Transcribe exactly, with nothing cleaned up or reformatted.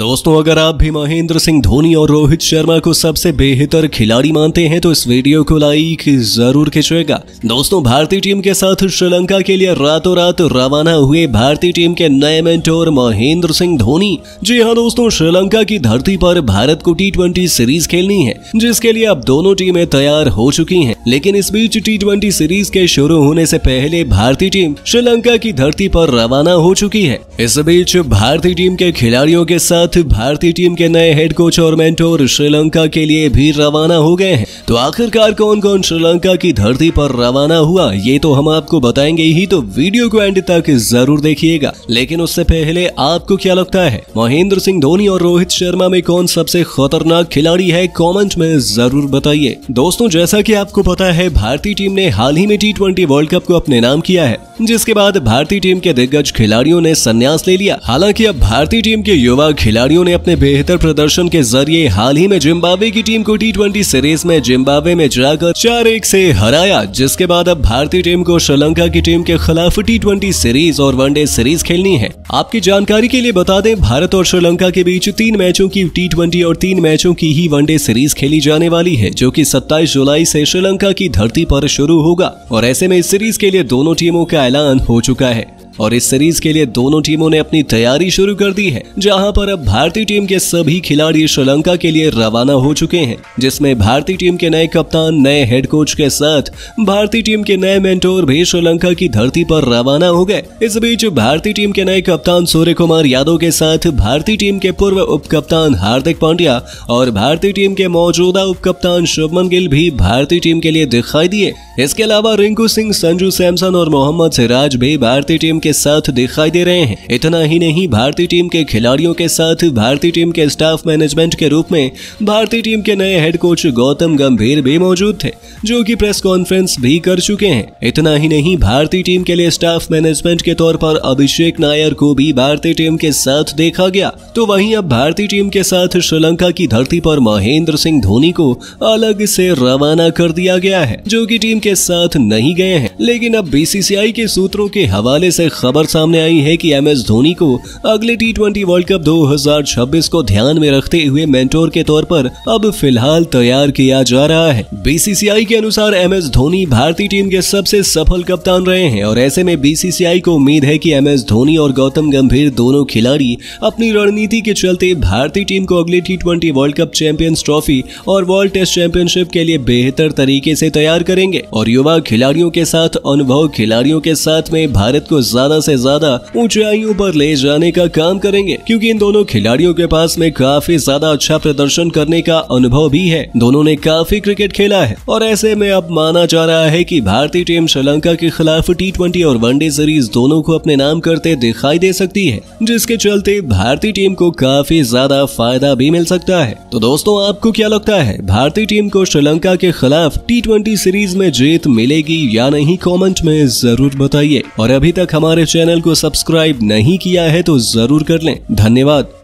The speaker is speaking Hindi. दोस्तों, अगर आप भी महेंद्र सिंह धोनी और रोहित शर्मा को सबसे बेहतर खिलाड़ी मानते हैं तो इस वीडियो को लाइक जरूर कीजिएगा। दोस्तों, भारतीय टीम के साथ श्रीलंका के लिए रातों रात रवाना हुए भारतीय टीम के नए मेंटोर महेंद्र सिंह धोनी। जी हाँ दोस्तों, श्रीलंका की धरती पर भारत को टी ट्वेंटी सीरीज खेलनी है, जिसके लिए अब दोनों टीमें तैयार हो चुकी है। लेकिन इस बीच टी ट्वेंटी सीरीज के शुरू होने से पहले भारतीय टीम श्रीलंका की धरती पर रवाना हो चुकी है। इस बीच भारतीय टीम के खिलाड़ियों के साथ भारतीय टीम के नए हेड कोच और मेंटोर श्रीलंका के लिए भी रवाना हो गए हैं। तो आखिरकार कौन कौन श्रीलंका की धरती पर रवाना हुआ, ये तो हम आपको बताएंगे ही, तो वीडियो को एंड तक जरूर देखिएगा। लेकिन उससे पहले आपको क्या लगता है, महेंद्र सिंह धोनी और रोहित शर्मा में कौन सबसे खतरनाक खिलाड़ी है, कॉमेंट में जरूर बताइए। दोस्तों, जैसा की आपको पता है, भारतीय टीम ने हाल ही में टी ट्वेंटी वर्ल्ड कप को अपने नाम किया है, जिसके बाद भारतीय टीम के दिग्गज खिलाड़ियों ने संन्यास ले लिया। हालांकि अब भारतीय टीम के युवा खिलाड़ियों ने अपने बेहतर प्रदर्शन के जरिए हाल ही में जिम्बाब्वे की टीम को टी ट्वेंटी सीरीज में जिम्बाब्वे में जाकर चार एक से हराया, जिसके बाद अब भारतीय टीम को श्रीलंका की टीम के खिलाफ टी ट्वेंटी सीरीज और वनडे सीरीज खेलनी है। आपकी जानकारी के लिए बता दें, भारत और श्रीलंका के बीच तीन मैचों की टी ट्वेंटी और तीन मैचों की ही वनडे सीरीज खेली जाने वाली है, जो की सत्ताईस जुलाई से श्रीलंका की धरती पर शुरू होगा। और ऐसे में इस सीरीज के लिए दोनों टीमों का ऐलान हो चुका है और इस सीरीज के लिए दोनों टीमों ने अपनी तैयारी शुरू कर दी है, जहां पर अब भारतीय टीम के सभी खिलाड़ी श्रीलंका के लिए रवाना हो चुके हैं, जिसमें भारतीय टीम के नए कप्तान, नए हेड कोच के साथ भारतीय टीम के नए मेंटोर भी श्रीलंका की धरती पर रवाना हो गए। इस बीच भारतीय टीम के नए कप्तान सूर्य कुमार यादव के साथ भारतीय टीम के पूर्व उप कप्तान हार्दिक पांड्या और भारतीय टीम के मौजूदा उप कप्तान शुभमन गिल भी भारतीय टीम के लिए दिखाई दिए। इसके अलावा रिंकू सिंह, संजू सैमसन और मोहम्मद सिराज भी भारतीय टीम के साथ दिखाई दे रहे हैं। इतना ही नहीं, भारतीय टीम के खिलाड़ियों के साथ भारतीय टीम के स्टाफ मैनेजमेंट के रूप में भारतीय टीम के नए हेड कोच गौतम गंभीर भी मौजूद थे, जो कि प्रेस कॉन्फ्रेंस भी कर चुके हैं। इतना ही नहीं, भारतीय टीम के लिए स्टाफ मैनेजमेंट के तौर पर अभिषेक नायर को भी भारतीय टीम के साथ देखा गया। तो वहीं अब भारतीय टीम के साथ श्रीलंका की धरती पर महेंद्र सिंह धोनी को अलग से रवाना कर दिया गया है, जो कि टीम के साथ नहीं गए हैं। लेकिन अब बीसीसीआई के सूत्रों के हवाले से खबर सामने आई है कि एमएस धोनी को अगले टी ट्वेंटी वर्ल्ड कप दो हज़ार छब्बीस को ध्यान में रखते हुए मेंटोर के तौर पर अब फिलहाल तैयार किया जा रहा है। बीसीसीआई के अनुसार एमएस धोनी भारतीय टीम के सबसे सफल कप्तान रहे हैं और ऐसे में बीसीसीआई को उम्मीद है कि एमएस धोनी और गौतम गंभीर दोनों खिलाड़ी अपनी रणनीति के चलते भारतीय टीम को अगले T twenty world cup, champions trophy और वर्ल्ड टेस्ट चैंपियनशिप के लिए बेहतर तरीके से तैयार करेंगे और युवा खिलाड़ियों के साथ, अनुभव खिलाड़ियों के साथ में भारत को ज्यादा से ज्यादा ऊंचाइयों पर ले जाने का काम करेंगे, क्योंकि इन दोनों खिलाड़ियों के पास में काफी ज्यादा अच्छा प्रदर्शन करने का अनुभव भी है। दोनों ने काफी क्रिकेट खेला है और ऐसे में अब माना जा रहा है कि भारतीय टीम श्रीलंका के खिलाफ टी ट्वेंटी और वनडे सीरीज दोनों को अपने नाम करते दिखाई दे सकती है, जिसके चलते भारतीय टीम को काफी ज्यादा फायदा भी मिल सकता है। तो दोस्तों, आपको क्या लगता है, भारतीय टीम को श्रीलंका के खिलाफ टी ट्वेंटी सीरीज में जीत मिलेगी या नहीं, कॉमेंट में जरूर बताइए। और अभी तक हमारे चैनल को सब्सक्राइब नहीं किया है तो जरूर कर लें। धन्यवाद।